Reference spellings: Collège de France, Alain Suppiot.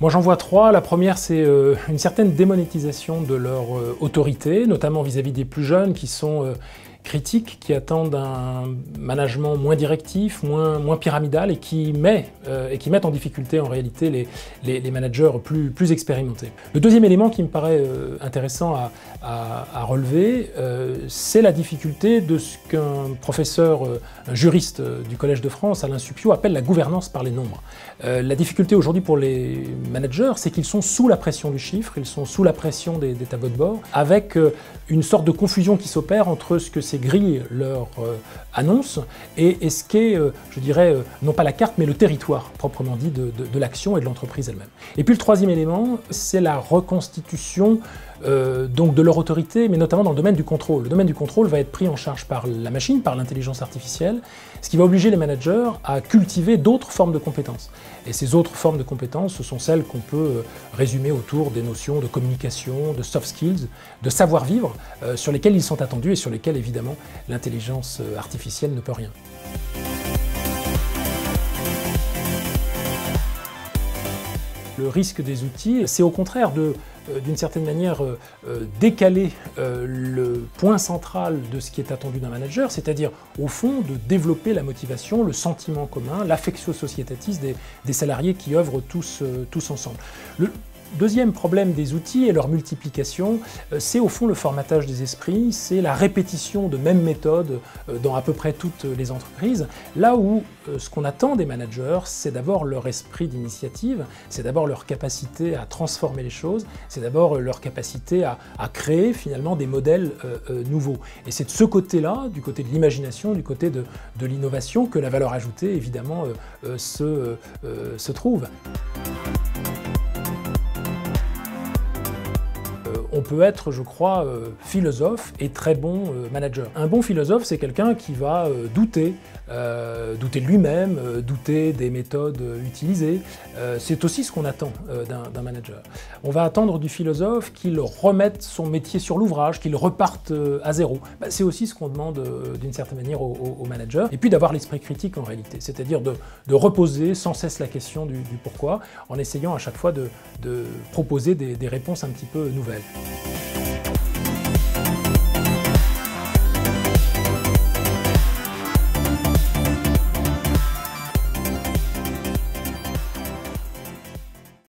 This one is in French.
Moi j'en vois trois. La première, c'est une certaine démonétisation de leur autorité, notamment vis-à-vis des plus jeunes qui sont critiques, qui attendent un management moins directif, moins pyramidal, et qui mettent en difficulté en réalité les managers plus expérimentés. Le deuxième élément qui me paraît intéressant à relever, c'est la difficulté de ce qu'un professeur, un juriste du Collège de France, Alain Suppiot, appelle la gouvernance par les nombres. La difficulté aujourd'hui pour les managers, c'est qu'ils sont sous la pression du chiffre, ils sont sous la pression des tableaux de bord, avec une sorte de confusion qui s'opère entre ce que ces grilles leur annoncent et ce qu'est, je dirais, non pas la carte, mais le territoire proprement dit de l'action et de l'entreprise elle-même. Et puis le troisième élément, c'est la reconstitution donc de leur autorité, mais notamment dans le domaine du contrôle. Le domaine du contrôle va être pris en charge par la machine, par l'intelligence artificielle, ce qui va obliger les managers à cultiver d'autres formes de compétences. Et ces autres formes de compétences, ce sont celles qu'on peut résumer autour des notions de communication, de soft skills, de savoir-vivre, sur lesquelles ils sont attendus et sur lesquelles, évidemment, l'intelligence artificielle ne peut rien. Le risque des outils, c'est au contraire de, d'une certaine manière, décaler le point central de ce qui est attendu d'un manager, c'est-à-dire, au fond, de développer la motivation, le sentiment commun, l'affectio societatis des salariés qui œuvrent tous ensemble. Deuxième problème des outils et leur multiplication, c'est au fond le formatage des esprits, c'est la répétition de mêmes méthodes dans à peu près toutes les entreprises, là où ce qu'on attend des managers, c'est d'abord leur esprit d'initiative, c'est d'abord leur capacité à transformer les choses, c'est d'abord leur capacité à créer finalement des modèles nouveaux. Et c'est de ce côté-là, du côté de l'imagination, du côté de l'innovation, que la valeur ajoutée évidemment se trouve. On peut être, je crois, philosophe et très bon manager. Un bon philosophe, c'est quelqu'un qui va douter de lui-même, douter des méthodes utilisées. C'est aussi ce qu'on attend d'un manager. On va attendre du philosophe qu'il remette son métier sur l'ouvrage, qu'il reparte à zéro. Ben, c'est aussi ce qu'on demande d'une certaine manière au manager. Et puis d'avoir l'esprit critique en réalité, c'est-à-dire de reposer sans cesse la question du pourquoi, en essayant à chaque fois de proposer des réponses un petit peu nouvelles.